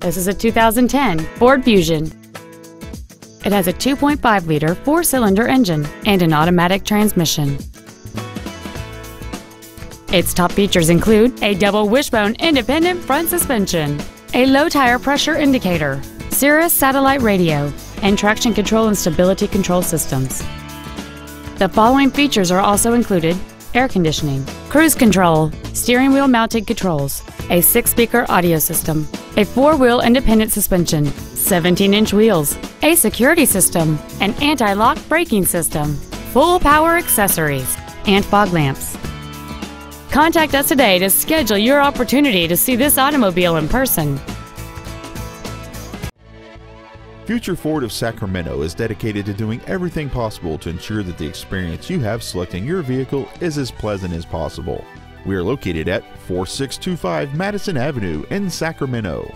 This is a 2010 Ford Fusion. It has a 2.5-liter four-cylinder engine and an automatic transmission. Its top features include a double wishbone independent front suspension, a low tire pressure indicator, Sirius satellite radio, and traction control and stability control systems. The following features are also included: air conditioning, cruise control, steering wheel mounted controls, a 6-speaker audio system, a 4-wheel independent suspension, 17-inch wheels, a security system, an anti-lock braking system, full power accessories, and fog lamps. Contact us today to schedule your opportunity to see this automobile in person. Future Ford of Sacramento is dedicated to doing everything possible to ensure that the experience you have selecting your vehicle is as pleasant as possible. We are located at 4625 Madison Avenue in Sacramento.